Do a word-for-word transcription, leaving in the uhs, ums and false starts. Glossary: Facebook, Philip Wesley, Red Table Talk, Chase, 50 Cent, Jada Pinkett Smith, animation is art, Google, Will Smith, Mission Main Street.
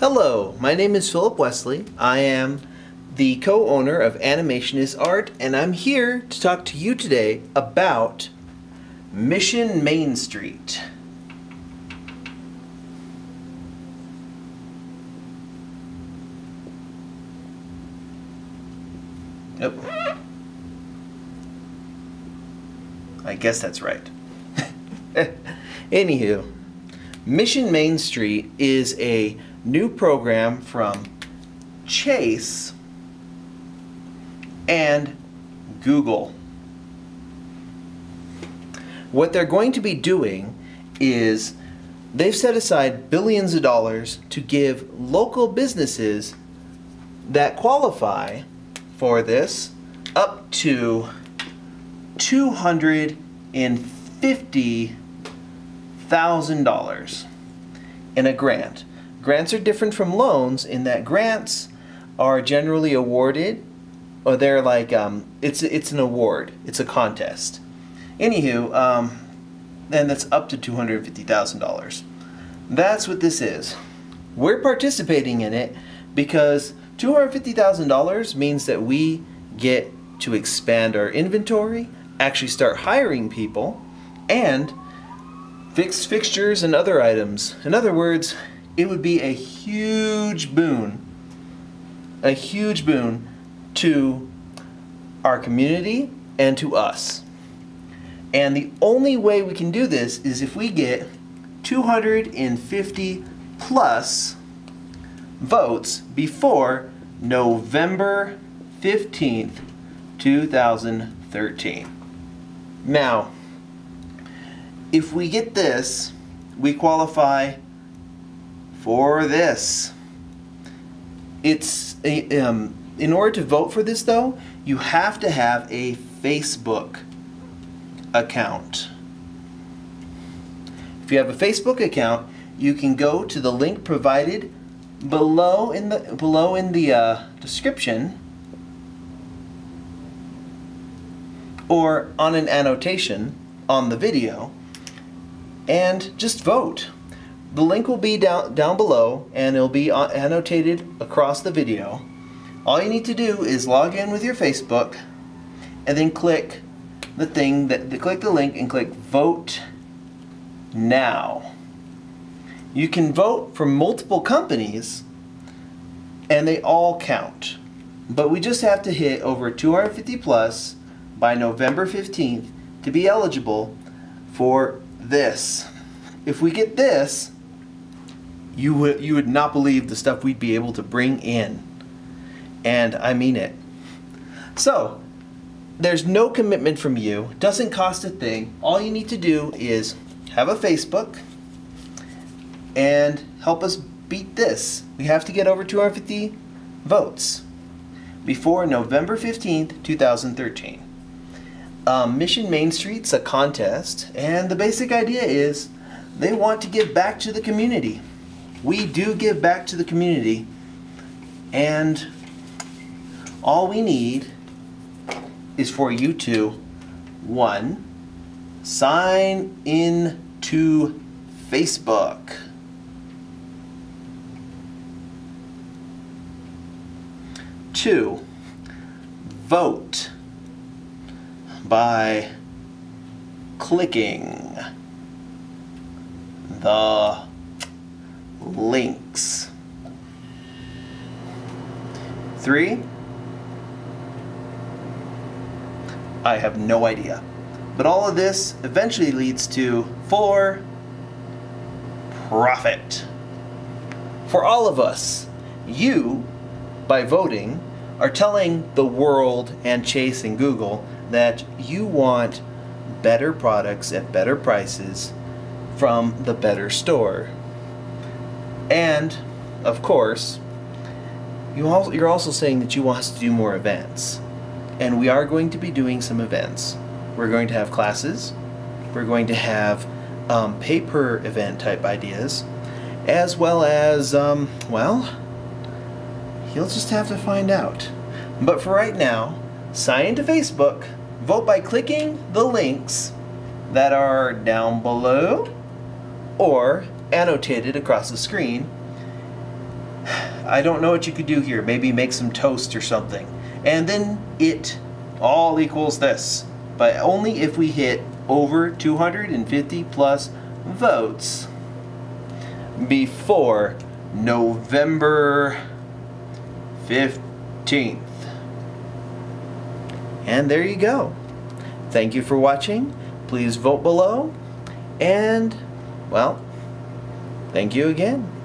Hello, my name is Philip Wesley. I am the co-owner of Animation is Art, and I'm here to talk to you today about Mission Main Street. Nope. I guess that's right. Anywho, Mission Main Street is a new program from Chase and Google. What they're going to be doing is they've set aside billions of dollars to give local businesses that qualify for this up to two hundred fifty thousand dollars in a grant. Grants are different from loans in that grants are generally awarded, or they're like, um, it's, it's an award, it's a contest. Anywho, um, and that's up to two hundred fifty thousand dollars. That's what this is. We're participating in it because two hundred fifty thousand dollars means that we get to expand our inventory, actually start hiring people, and fix fixtures and other items. In other words, it would be a huge boon, a huge boon to our community and to us. And the only way we can do this is if we get two hundred fifty plus votes before November fifteenth, two thousand thirteen. Now, if we get this, we qualify for this. It's a, um, in order to vote for this, though, you have to have a Facebook account. If you have a Facebook account, you can go to the link provided below in the below in the uh, description, or on an annotation on the video, and just vote. The link will be down down below, and it'll be annotated across the video. All you need to do is log in with your Facebook, and then click the thing that click the link and click Vote Now. You can vote for multiple companies, and they all count. But we just have to hit over two hundred fifty plus by November fifteenth to be eligible for this. If we get this, you would you would not believe the stuff we'd be able to bring in, and I mean it. So there's no commitment from you. Doesn't cost a thing. All you need to do is have a Facebook and help us beat this. We have to get over two hundred fifty votes before November fifteenth, two thousand thirteen. Um, Mission Main Street's a contest, and the basic idea is they want to give back to the community. We do give back to the community, and all we need is for you to, one, sign in to Facebook. Two, vote by clicking the links. Three, I have no idea. But all of this eventually leads to four, profit. For all of us, you, by voting, are telling the world and Chase and Google that you want better products at better prices from the better store. And, of course, you also, you're also saying that you want us to do more events. And we are going to be doing some events. We're going to have classes. We're going to have um, pay-per-event type ideas. As well as, um, well, you'll just have to find out. But for right now, sign into Facebook, vote by clicking the links that are down below or annotated across the screen, I don't know what you could do here. Maybe make some toast or something. And then it all equals this. But only if we hit over two hundred fifty plus votes before November fifteenth. And there you go. Thank you for watching. Please vote below. And, well, thank you again.